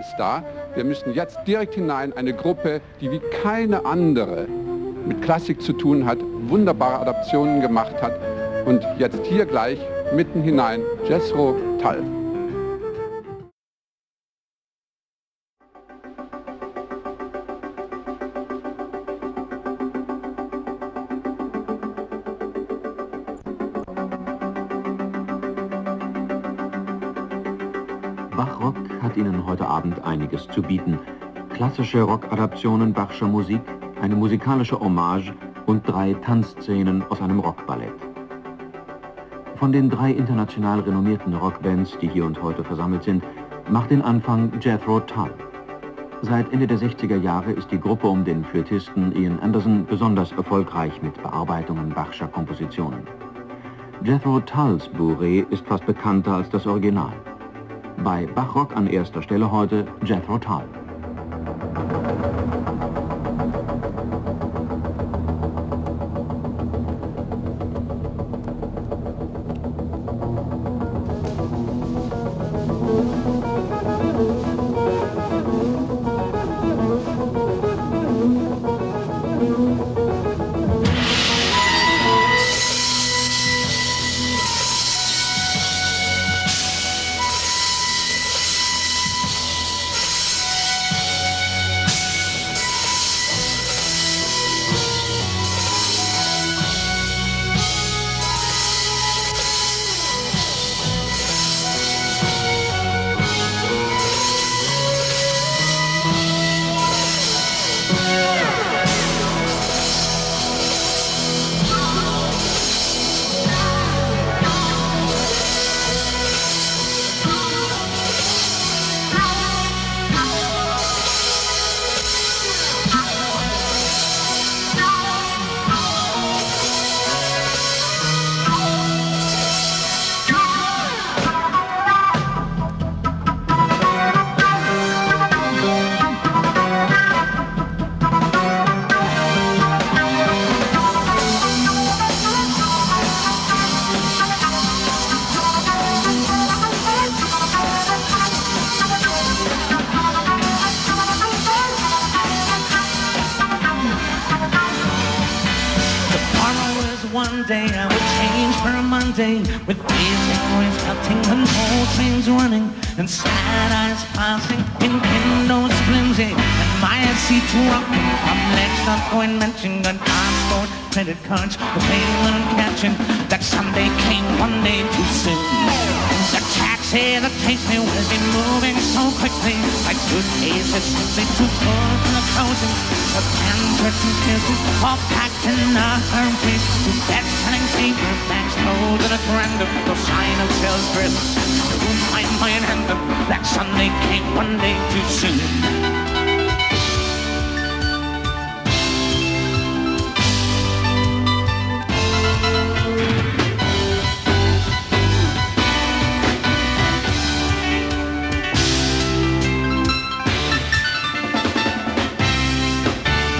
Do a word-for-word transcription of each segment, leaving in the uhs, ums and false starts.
Ist da. Wir müssen jetzt direkt hinein eine Gruppe, die wie keine andere mit Klassik zu tun hat, wunderbare Adaptionen gemacht hat und jetzt hier gleich mitten hinein Jethro Tull. Bachrock hat Ihnen heute Abend einiges zu bieten. Klassische Rockadaptionen bachscher Musik, eine musikalische Hommage und drei Tanzszenen aus einem Rockballett. Von den drei international renommierten Rockbands, die hier und heute versammelt sind, macht den Anfang Jethro Tull. Seit Ende der sechziger Jahre ist die Gruppe um den Flötisten Ian Anderson besonders erfolgreich mit Bearbeitungen bachscher Kompositionen. Jethro Tulls Bourée ist fast bekannter als das Original. Bei Bachrock an erster Stelle heute Jethro Tull. One day I would change for a Monday, with music voice melting and whole trains running, and sad eyes passing in windows flimsy, and my seat to rock. I'm next up going mention gun passport, credit cards, the payment catching. That Sunday came one day too soon. The taxi that takes me will be moving so quickly, my suitcase is simply too full for the closing. The ten-person kisses all packed in a hurry. Best-selling paper bags told at a random, no sign of sales dress. Who might mind hand them? Black Sunday came one day too soon.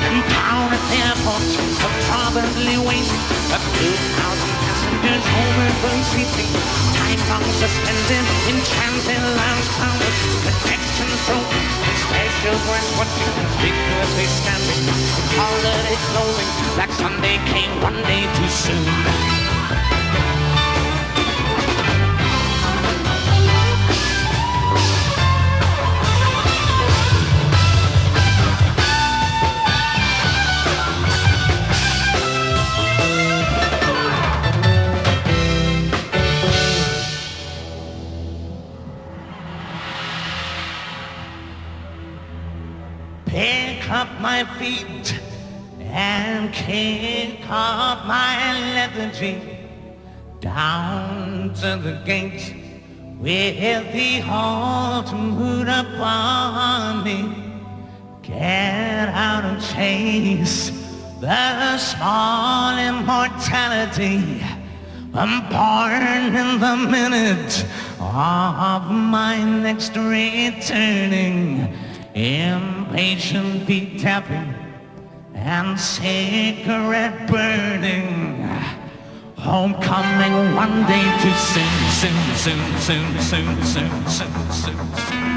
And down at the airport, so probably waiting. But two thousand passengers overflow seating, time bomb suspended in transit lounge towers, projections broken, special words watching, speakers they standing, holiday closing. Black Sunday came one day too soon. Pick up my feet and kick up my lethargy, down to the gate with the autumn mood upon me. Get out and chase the small immortality. I'm born in the minute of my next returning. Impatient feet tapping and cigarette burning. Homecoming one day too soon, soon, soon, soon, soon, soon, soon, soon.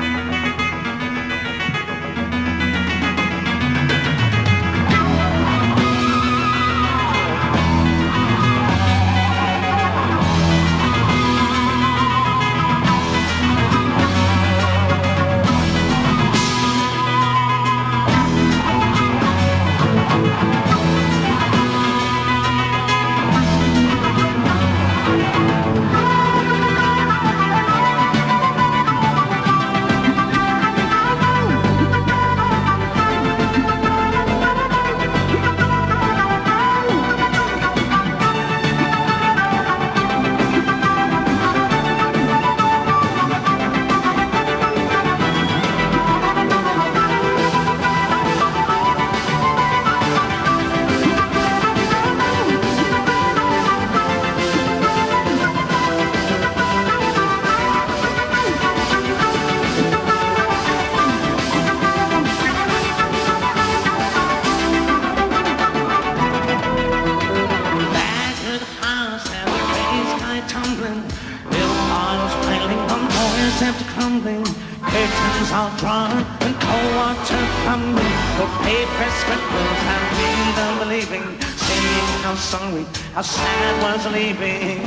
is ever crumbling, curtains are drawn and cold water coming, for paper scribbles and read unbelieving, singing how sorry, how sad was leaving.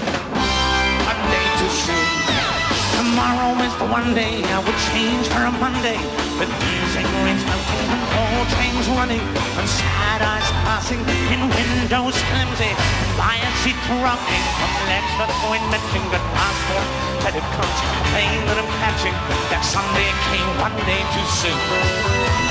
One day to see, tomorrow is the one day I would change for a Monday, but music rings melting and all trains running, and sad eyes passing in windows flimsy, and lions sheep corrupting, complex but co-inventing, but passport that it comes, pain that I'm catching, that someday came one day too soon.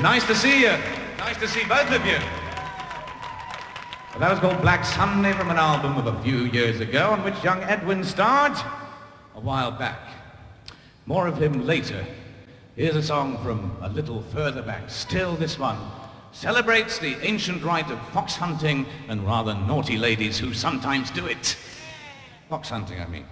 Nice to see you. Nice to see both of you. Well, that was called Black Sunday from an album of a few years ago on which young Edwin starred a while back. More of him later. Here's a song from a little further back. Still this one celebrates the ancient rite of fox hunting and rather naughty ladies who sometimes do it. Fox hunting, I mean.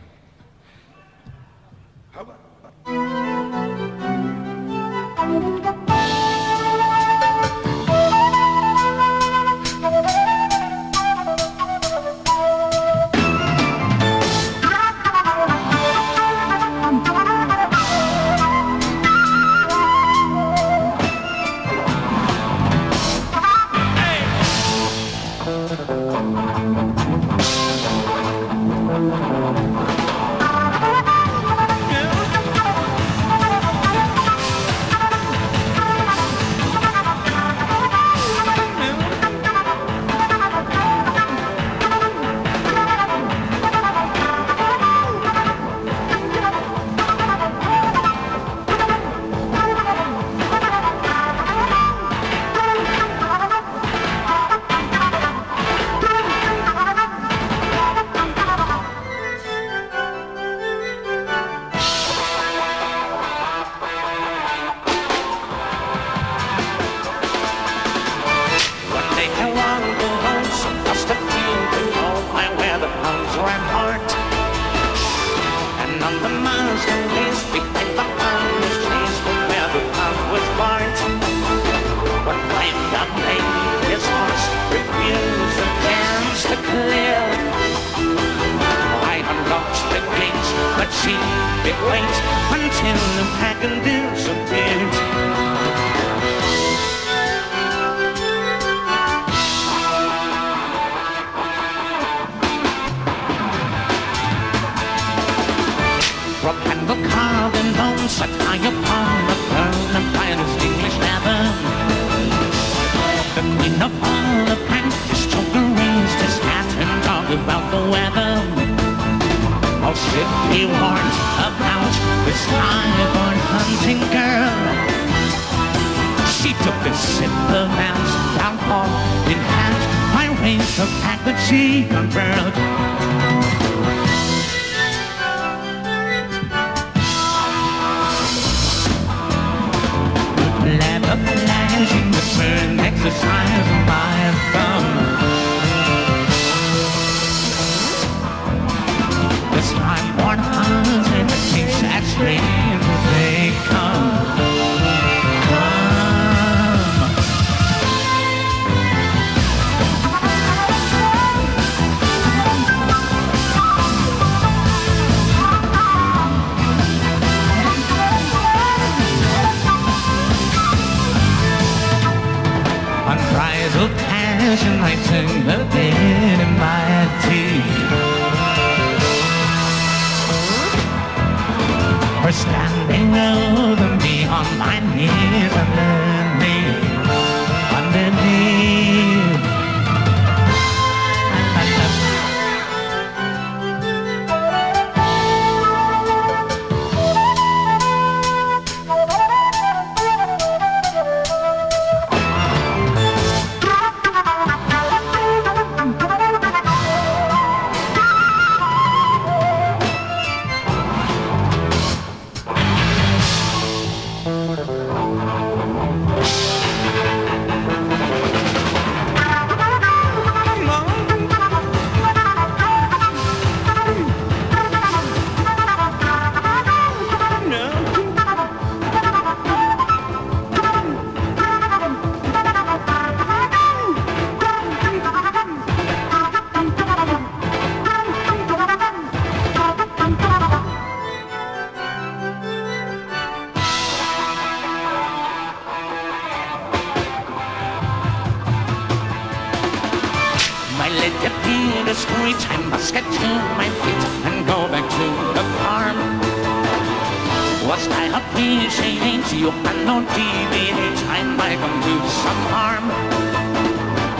She opened on T V each time I can do some harm.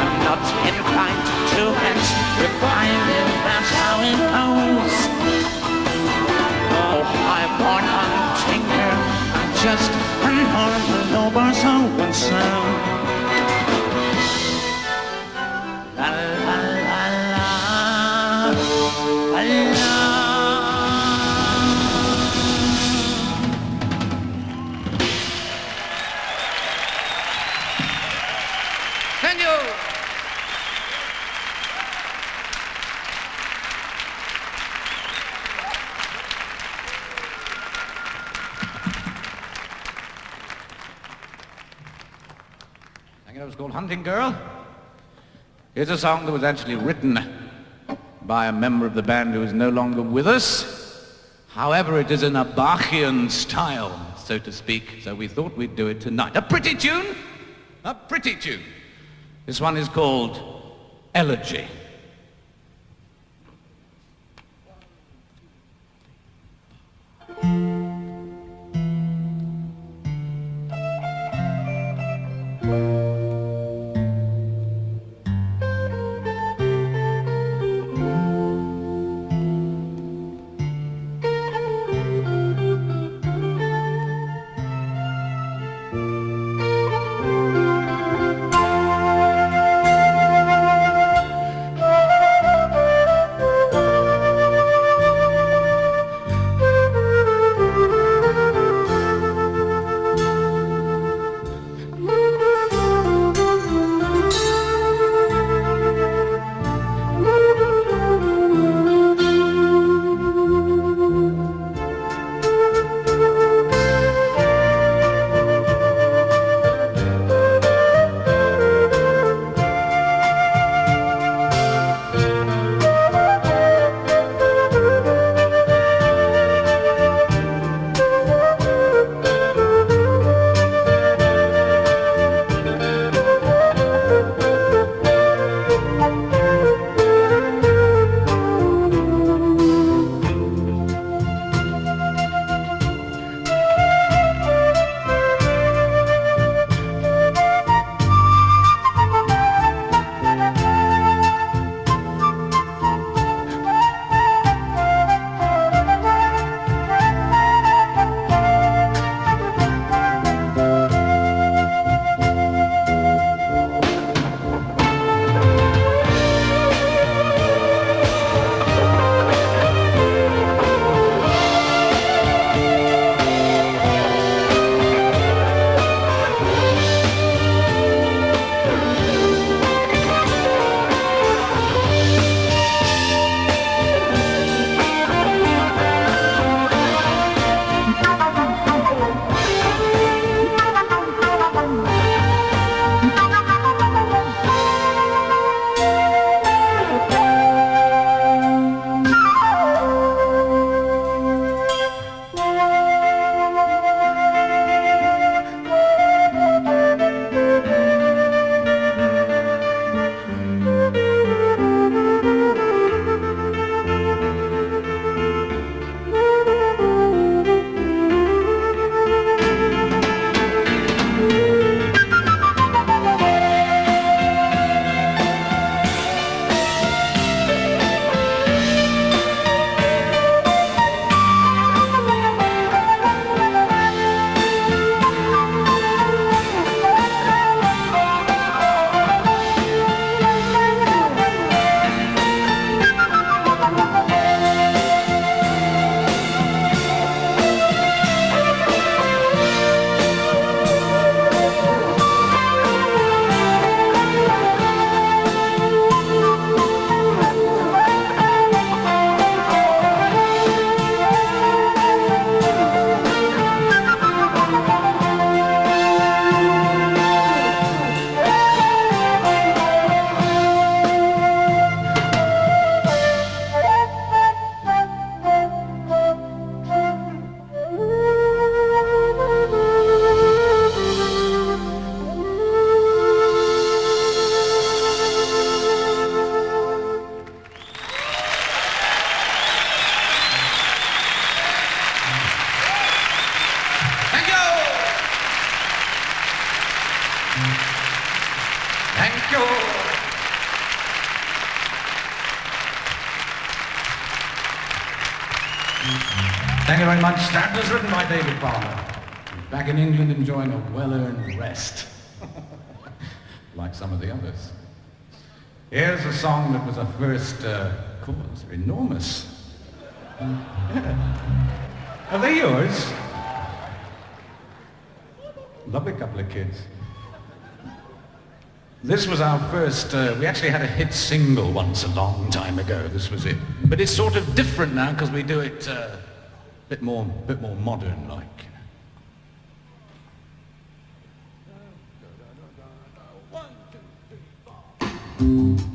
I'm not inclined to hence replying if that's how it goes. Oh, I'm born hunting here, I'm just a normal over so-and-so. Called Hunting Girl. It's a song that was actually written by a member of the band who is no longer with us. However, it is in a Bachian style, so to speak, so we thought we'd do it tonight. A pretty tune, a pretty tune. This one is called Elegy. you. Thank you very much. That was written by David Palmer. Back in England enjoying a well-earned rest. Like some of the others. Here's a song that was a first uh, chords are enormous. Um, yeah. Are they yours? Lovely couple of kids. This was our first, uh, we actually had a hit single once a long time ago, this was it. But it's sort of different now because we do it uh, a bit more, bit more modern like. One, two, three, four.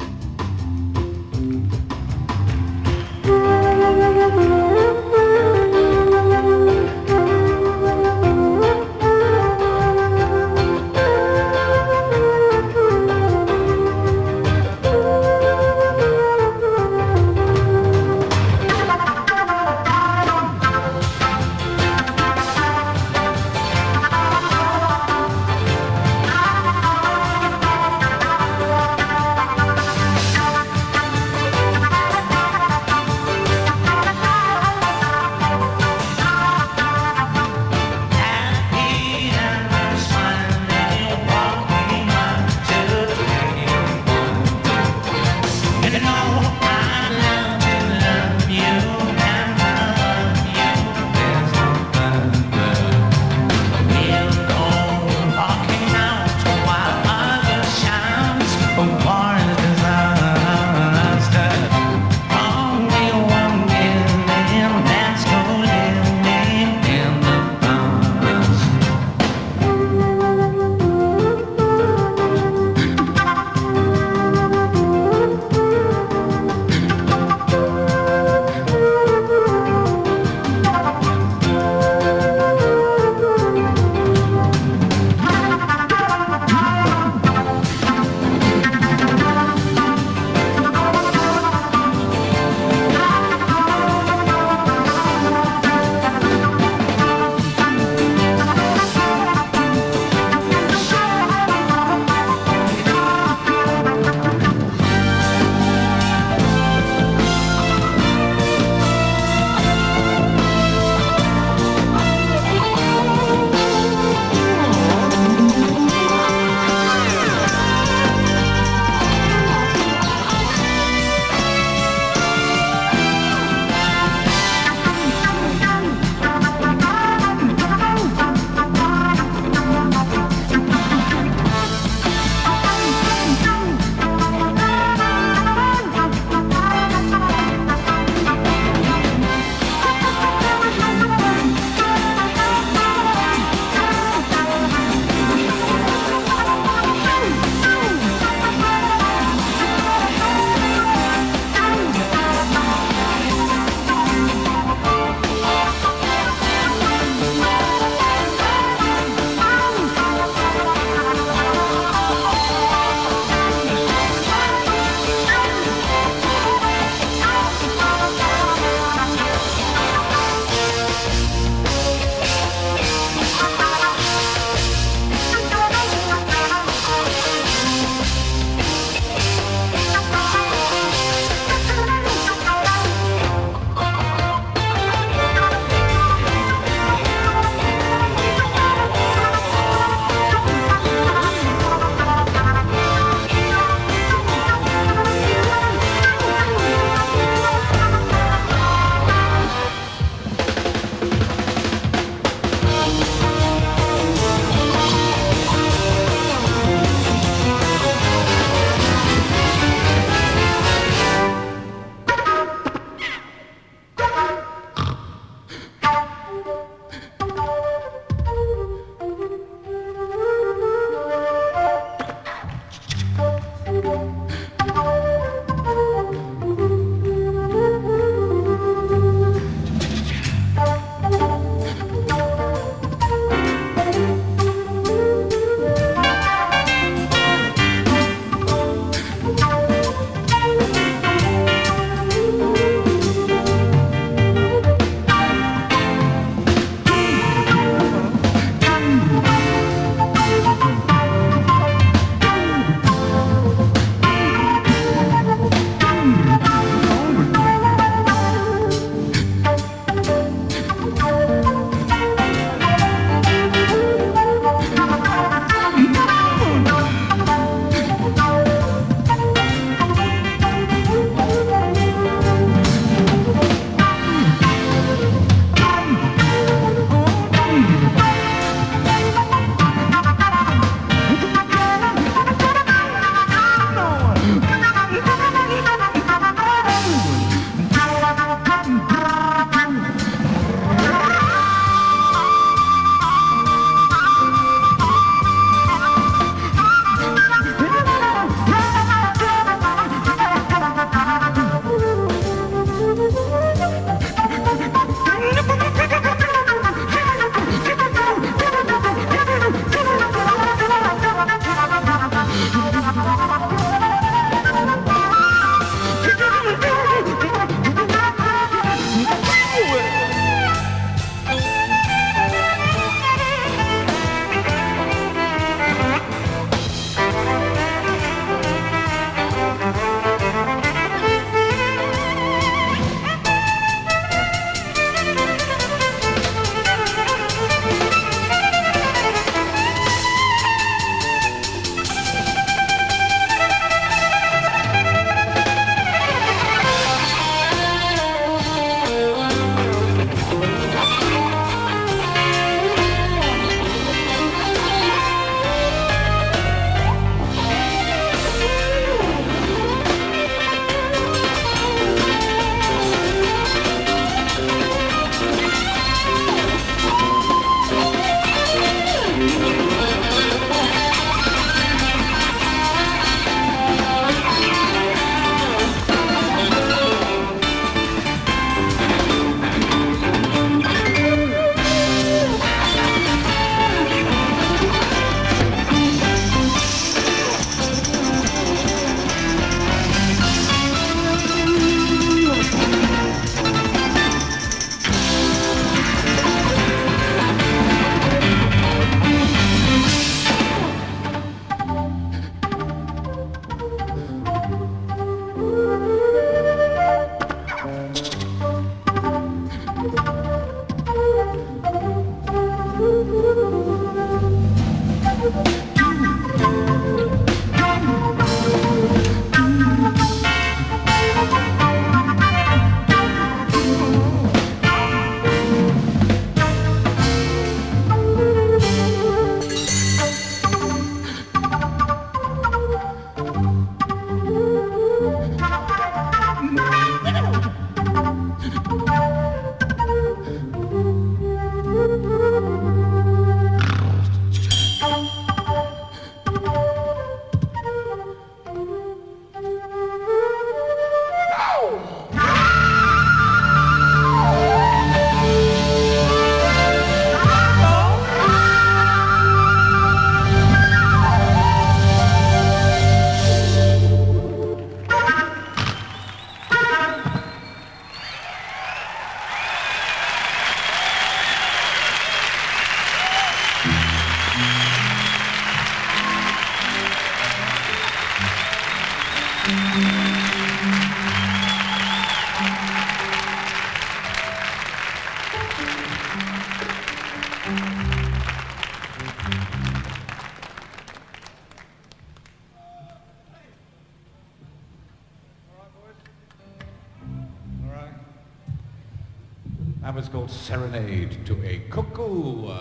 Serenade to a Cuckoo.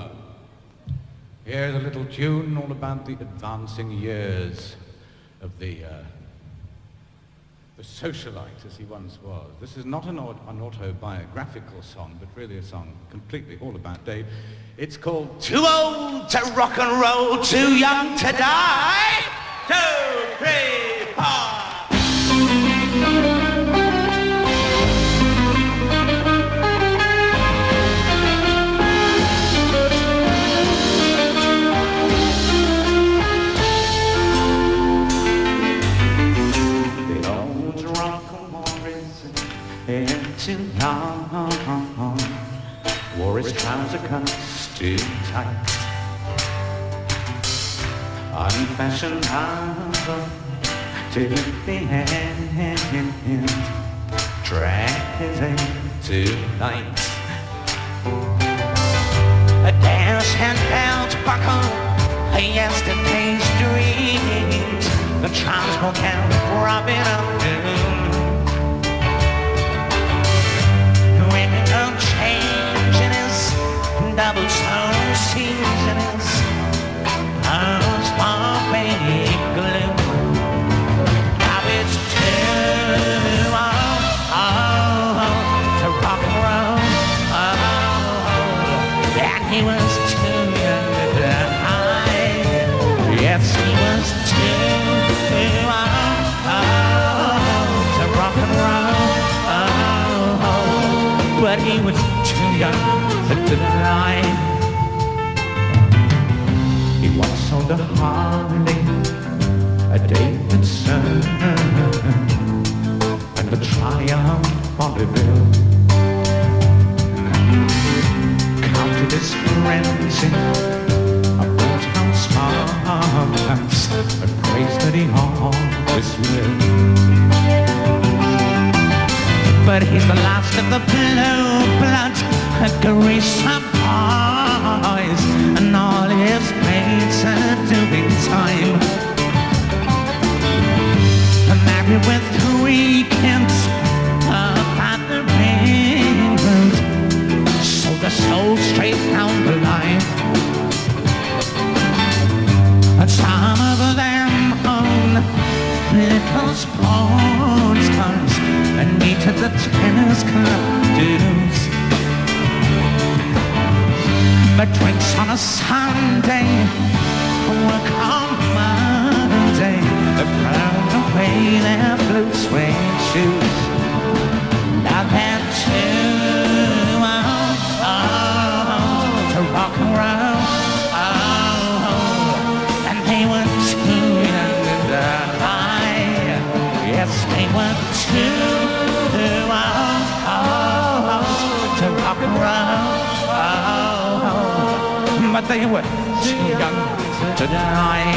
Here's a little tune all about the advancing years of the, uh, the socialite as he once was. This is not an, an autobiographical song, but really a song completely all about Dave. It's called Too Old to Rock'n'Roll, Too Young to Die. Two, three, four. Too long. Wore his trouser cuffs too tight. Unfashionable to the end. Dragged his head too light. A dash and belt buckle, a yesterday's dreams. The transport can rub it up. Double stone season is arms pumping glue. Now it's too old, old to rock and roll. Old, and he was too young to die. Yes, he was too old, old to rock and roll. Old, but he was too young. He was on the Harley, a Davidson, and the Triumph Oliver. Counted his friends in a boathouse farmhouse, a place that he always will. But he's the last of the blue blood. A gruesome boys and all his mates are doing time. Married with three kids up at the ring, so the soul straight down the line. And some of them own little sports cars and meet at the tennis club dues. But drinks on a Sunday, work on Monday, the brown away their blue suede shoes. Now they're too old, old to rock and roll, old, and they were too young to die. Yes, they were too old, old to rock and roll. But they were too young to die.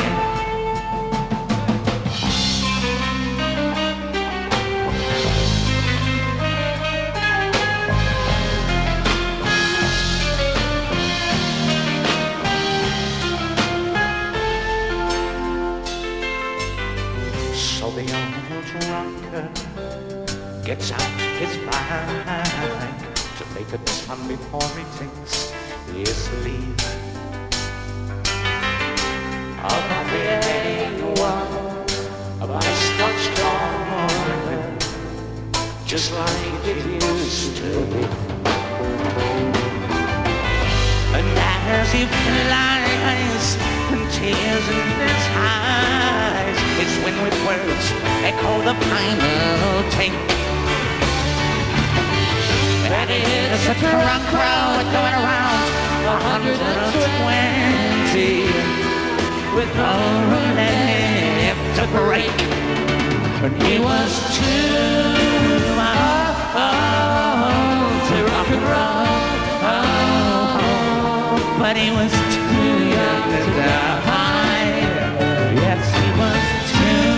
So the old drunkard gets out his bag to make a ton before he takes his leave. Of a weary world, of a Scotch dawn, just like it used to be. And as he flies, and tears in his eyes, it's when with words echo the final take. That is a drunk crowd going around a hundred and twenty, with no room left to break. And he was too old to rock and roll, oh, but he was too young to die. Yes, he was too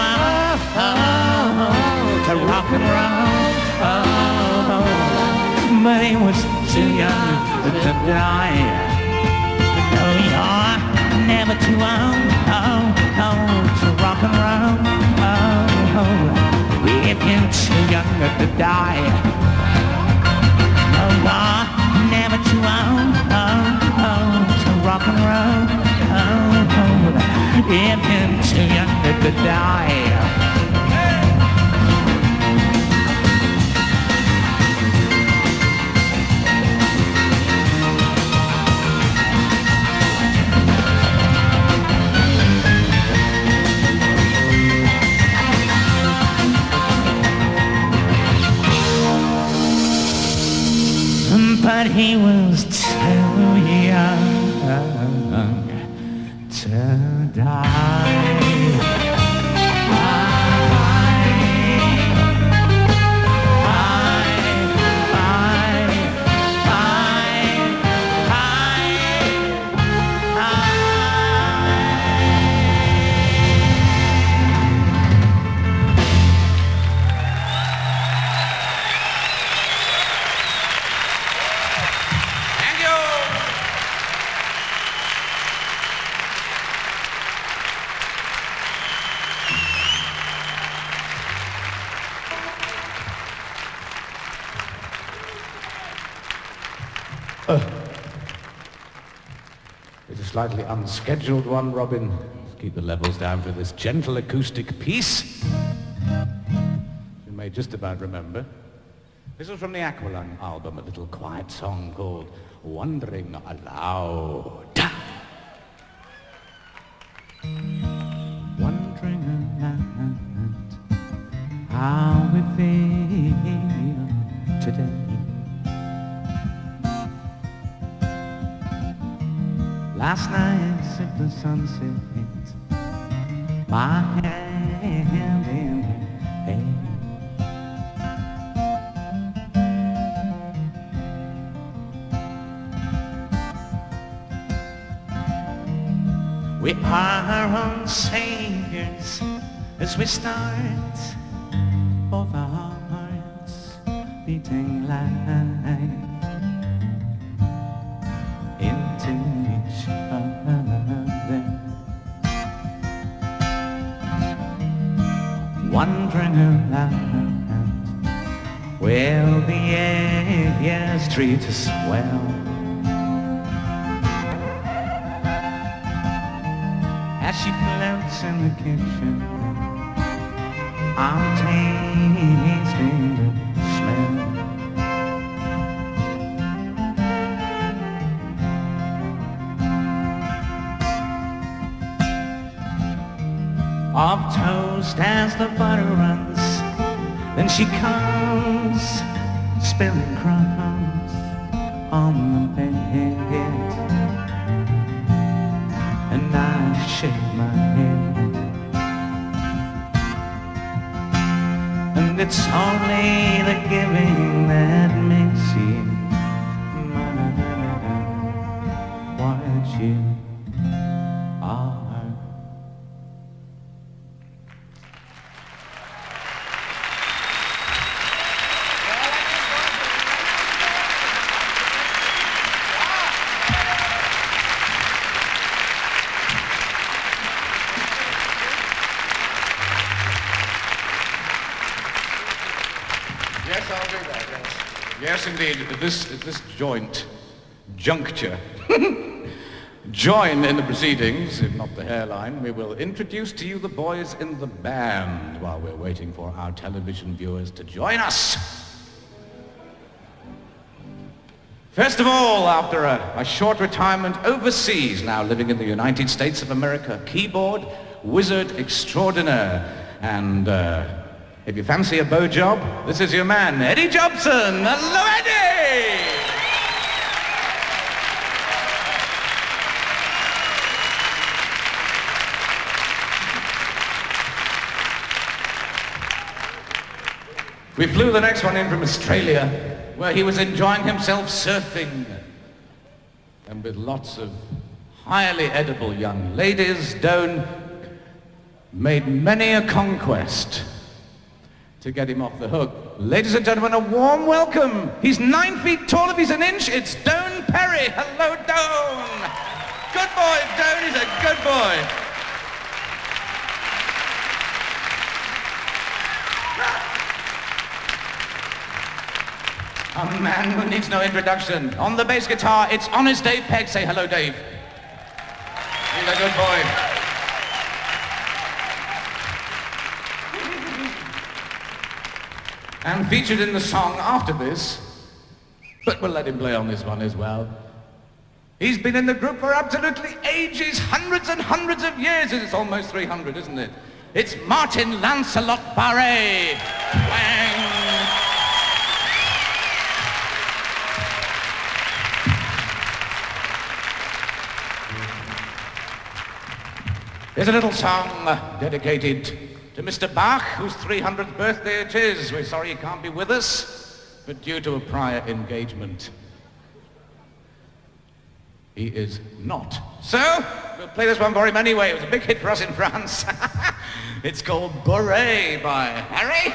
old to rock and roll, oh, but he was too young to die. No, you're never too old, oh, oh, to rock and roll, oh, oh, if you're too young to die. No, you're never too old, oh, oh, to rock and roll, oh, oh, if you're too young to die. But he was too young to die. Slightly unscheduled one, Robin. Let's keep the levels down for this gentle acoustic piece. You may just about remember. This is from the Aqualung album, a little quiet song called Wond'ring Aloud. Wond'ring aloud how we feel today. Last night, sip the sunset, my hand in hand. We are our own saviors as we start, both our hearts beating light. Wond'ring aloud, will the areas treat us well? As she floats in the kitchen, I'm tasting the smell. Of toast as the butter runs, then she comes, spilling crumbs on the bed, and I shake my head, and it's only the giving that makes you mine. Why'd you? Indeed, at this, at this joint juncture, join in the proceedings, if not the hairline, we will introduce to you the boys in the band while we're waiting for our television viewers to join us. First of all, after a, a short retirement overseas, now living in the United States of America, keyboard wizard extraordinaire. And uh, if you fancy a bow job, this is your man, Eddie Jobson. Hello, Eddie! We flew the next one in from Australia, where he was enjoying himself surfing, and with lots of highly edible young ladies, Don made many a conquest to get him off the hook. Ladies and gentlemen, a warm welcome. He's nine feet tall if he's an inch. It's Don Perry. Hello, Don. Good boy, Don. He's a good boy. A man who needs no introduction. On the bass guitar, it's honest Dave Pegg. Say hello, Dave. He's a good boy. And featured in the song after this, but we'll let him play on this one as well. He's been in the group for absolutely ages, hundreds and hundreds of years. It's almost three hundred, isn't it? It's Martin Lancelot Barre. Wang. Here's a little song dedicated to Mister Bach, whose three hundredth birthday it is. We're sorry he can't be with us, but due to a prior engagement, he is not. So, we'll play this one for him anyway. It was a big hit for us in France. It's called Bourée by Harry.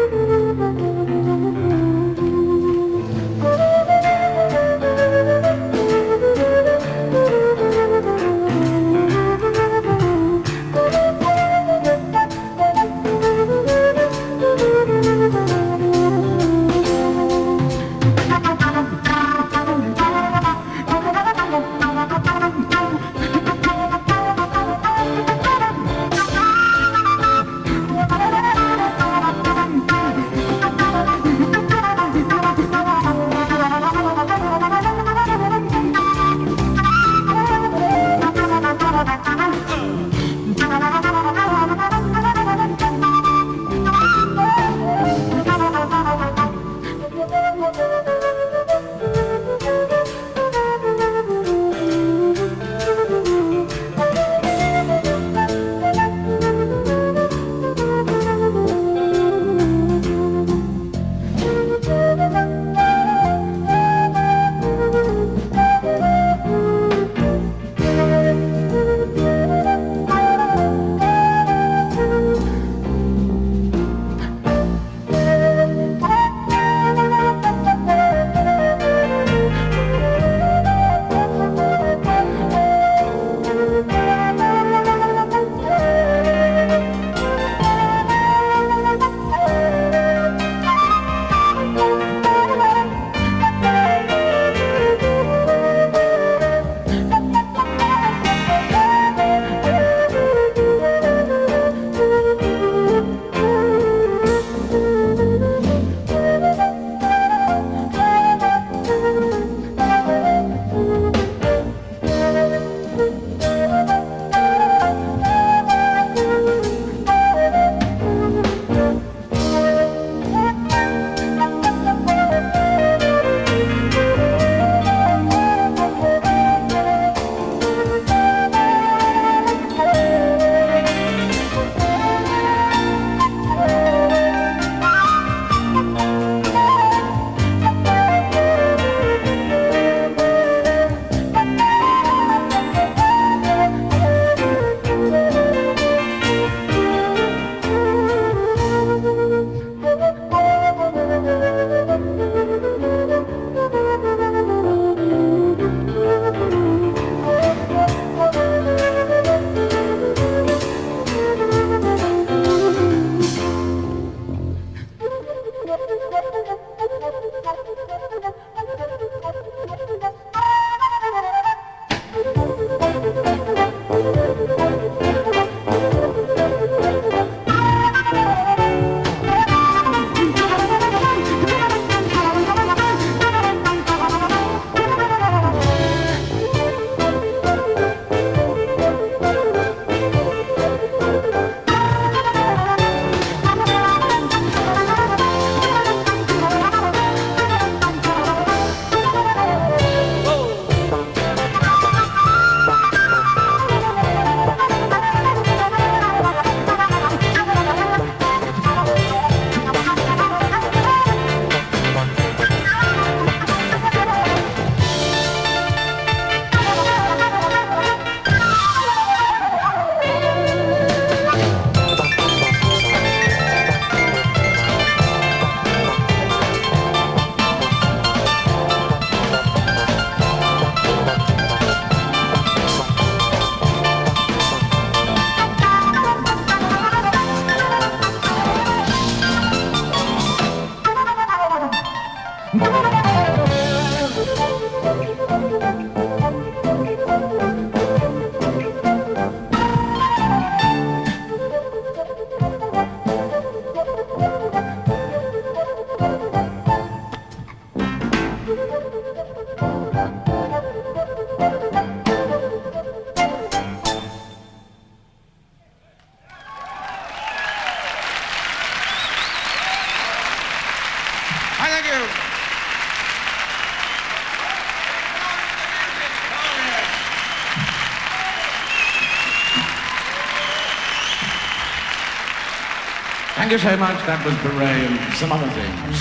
Thank you so much. That was Bourée and some other things.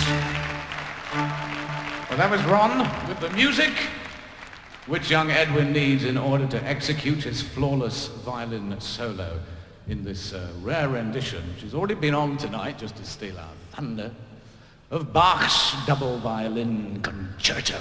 Well, that was Ron with the music, which young Edwin needs in order to execute his flawless violin solo in this uh, rare rendition, which has already been on tonight, just to steal our thunder, of Bach's double violin concerto.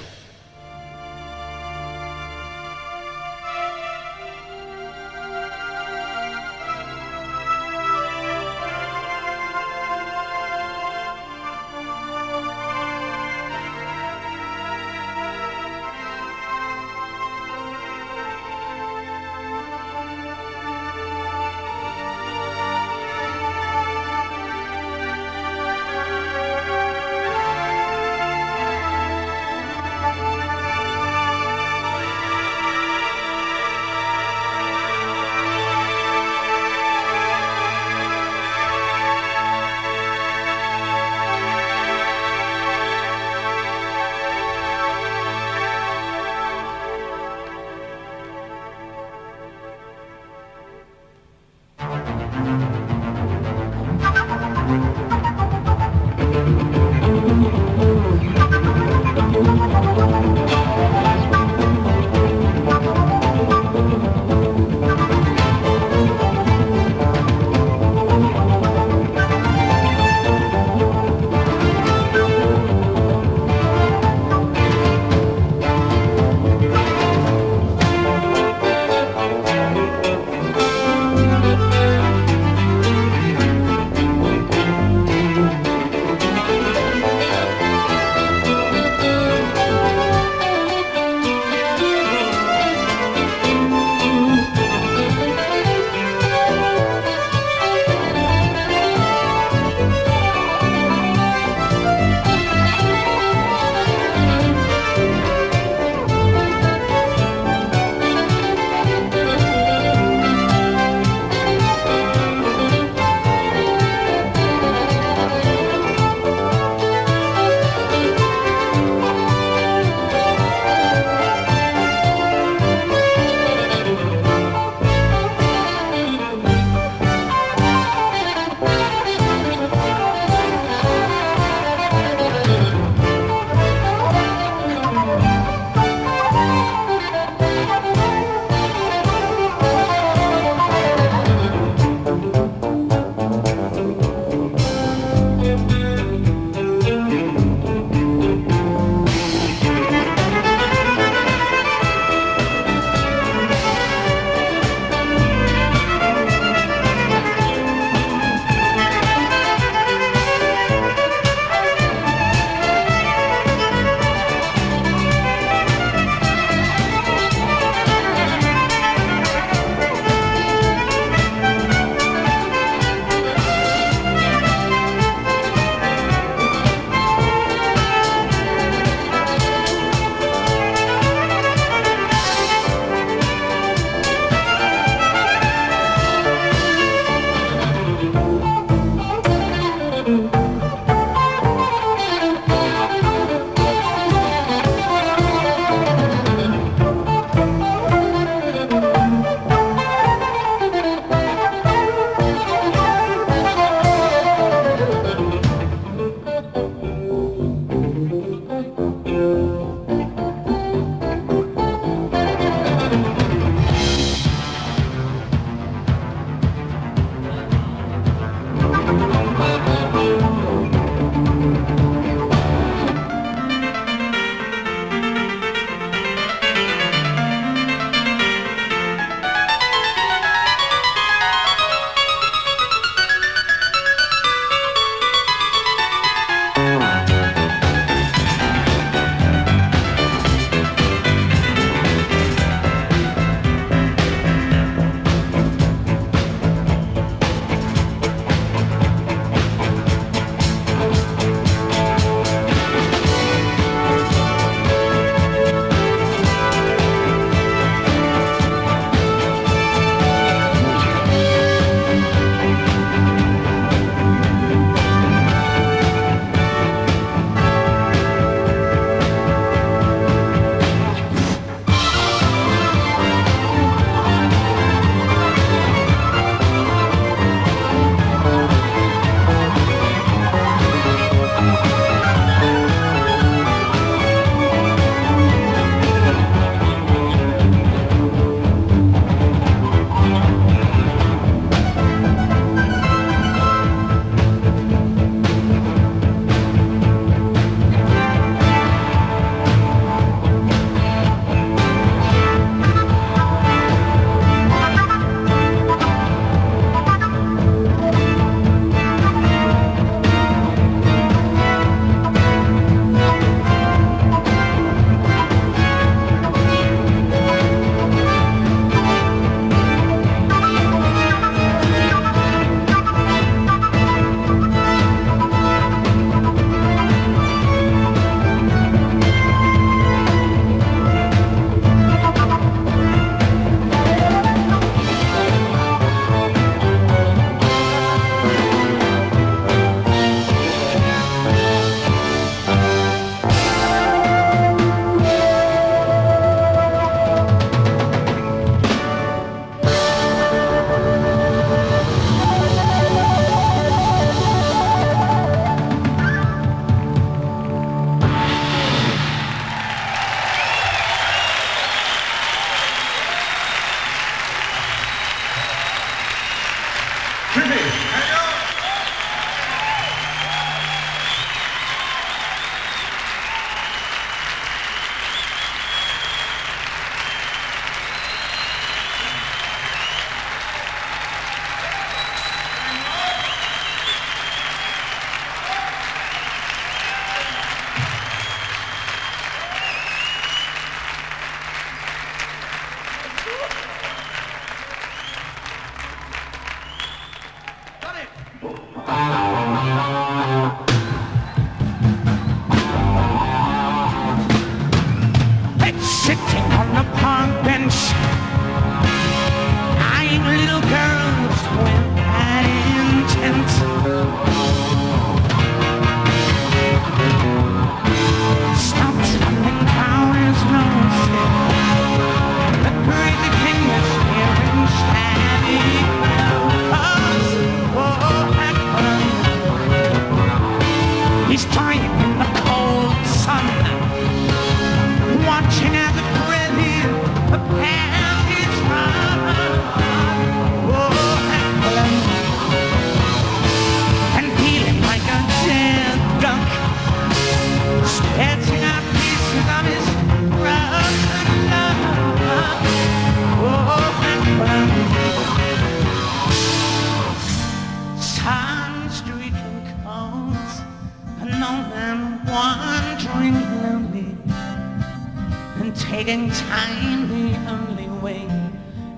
and taking time the only way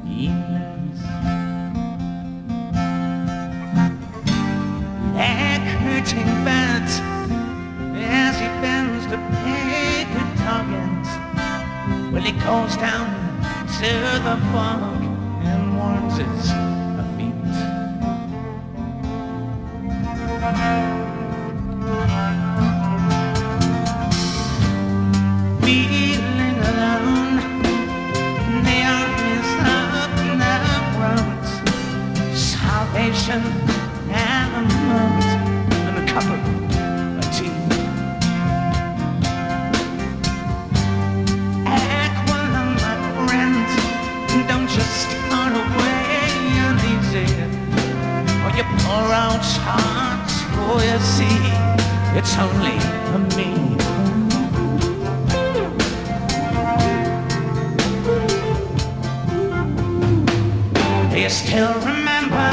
he knows. Echoing birds as he bends to pay the target. Well, he goes down to the bog and warms his feet. Feeling alone, there is nothing around. Salvation and a moment and a cup of tea. Aqualung, my friend, don't just start away and easy, or you pour out hearts, for you see, it's only a me. You still remember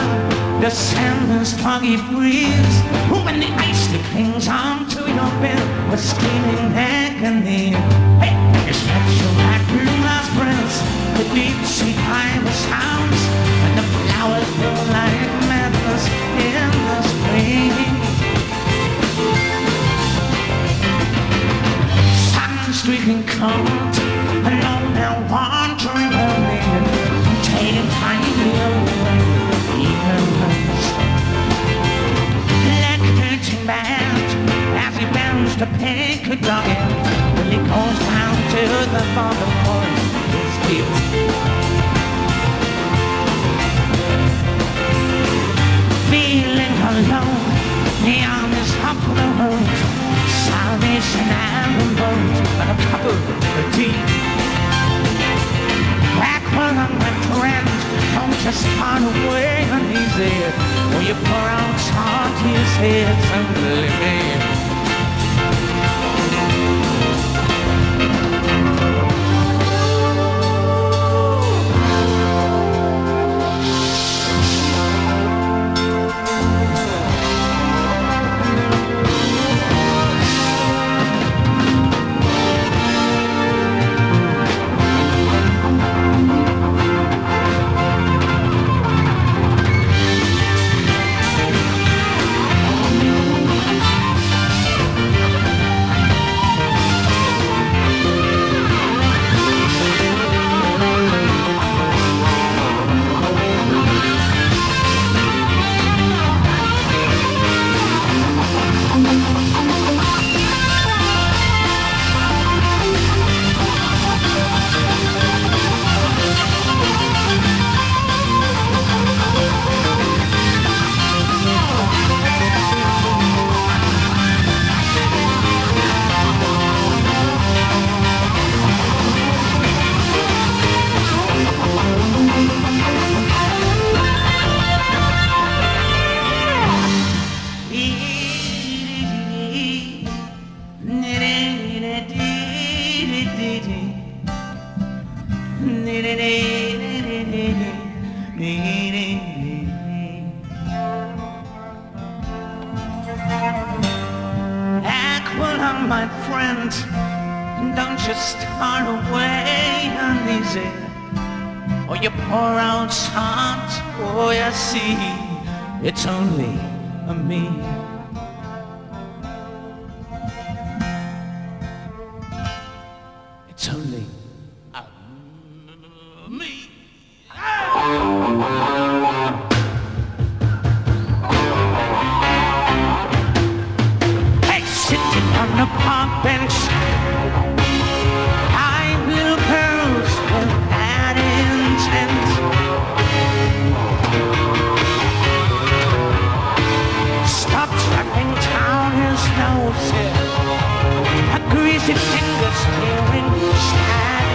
the sandless foggy breeze, when the ice that clings on to your bed was screaming agony. Hey, you stretch your back through last breaths, the deep sea fiber sounds, and the flowers feel like madness in the spring. Sun-streaking cold, alone and wandering away. I know even less. Black curtain band as he bends to pick a doggy. Well, he goes down to the bottom for his feet. Feeling alone, neon is up the road. Salvation and a boat and a cup of tea. Aqualung, my friend, don't just run away uneasy, or you pour out heart, you say it's only me. His fingers tearing sad.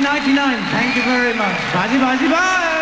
nineteen ninety-nine. Thank you very much. Baji, baji, bye.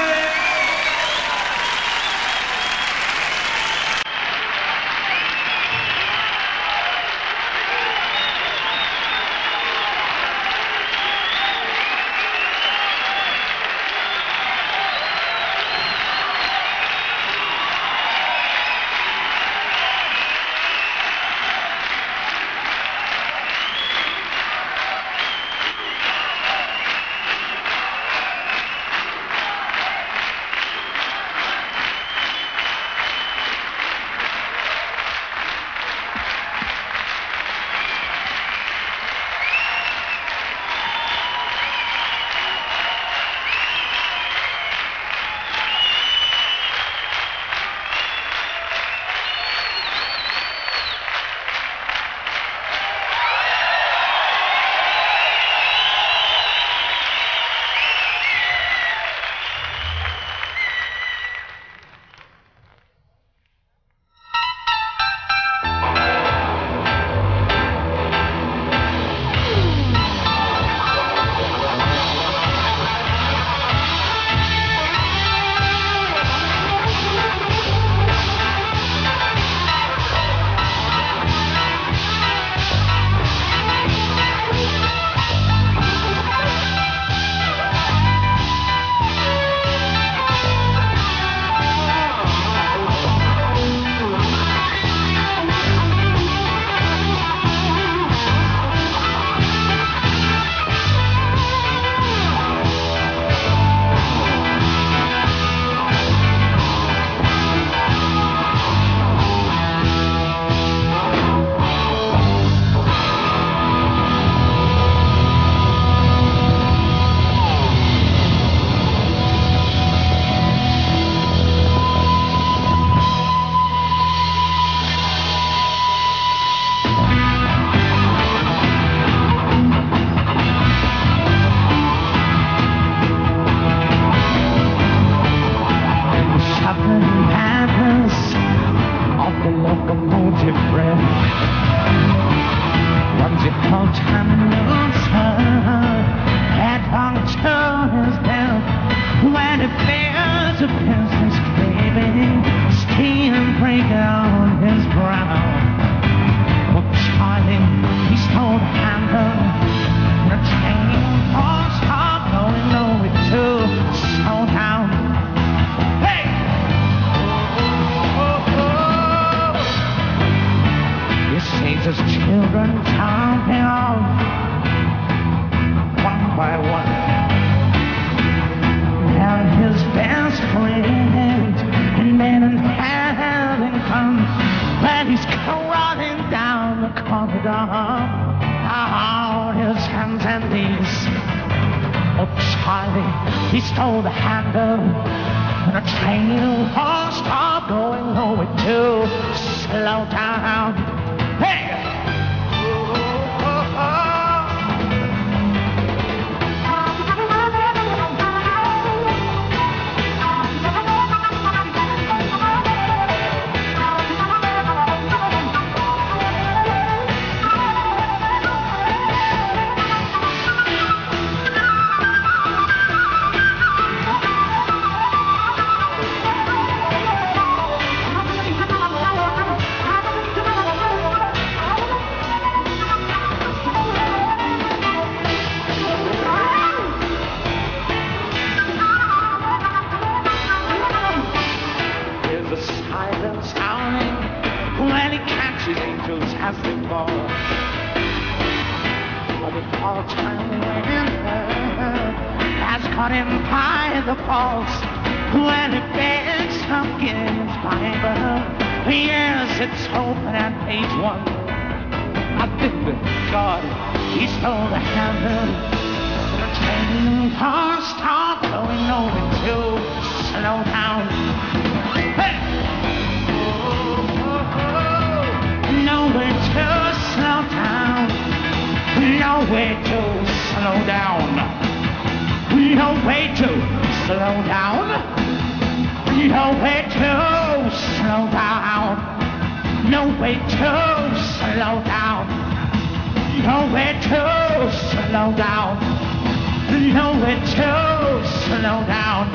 nowhere to slow down.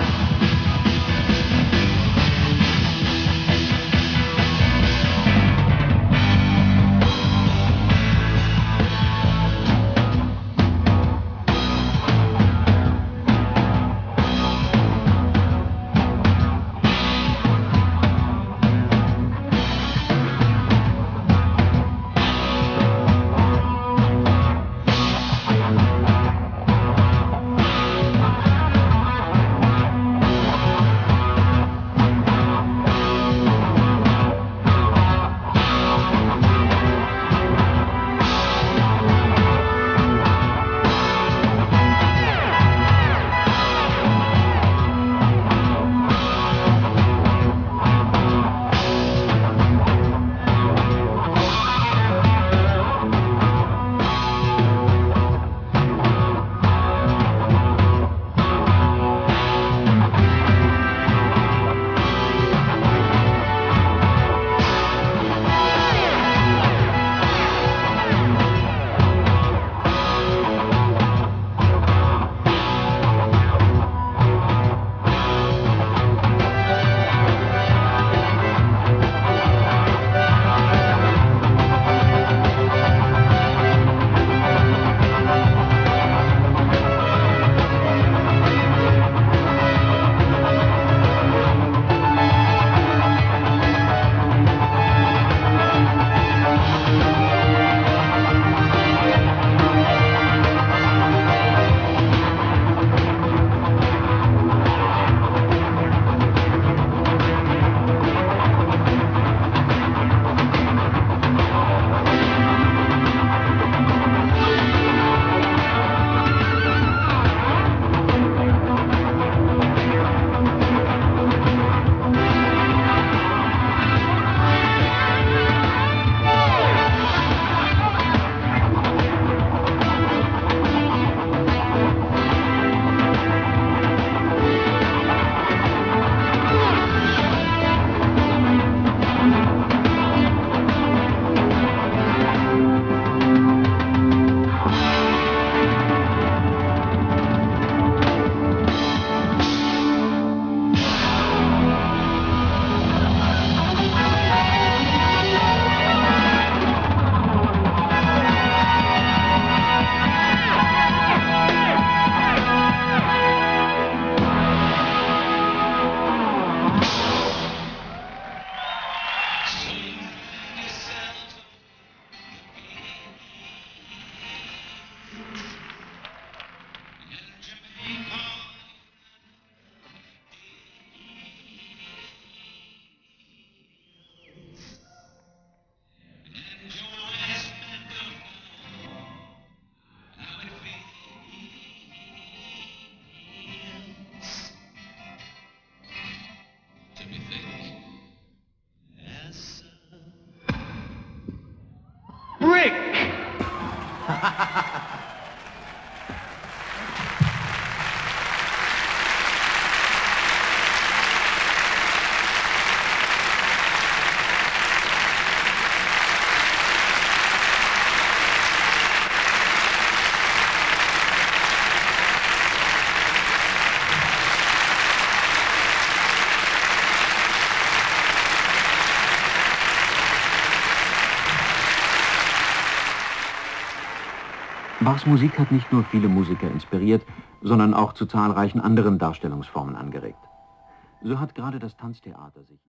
Bachs Musik hat nicht nur viele Musiker inspiriert, sondern auch zu zahlreichen anderen Darstellungsformen angeregt. So hat gerade das Tanztheater sich...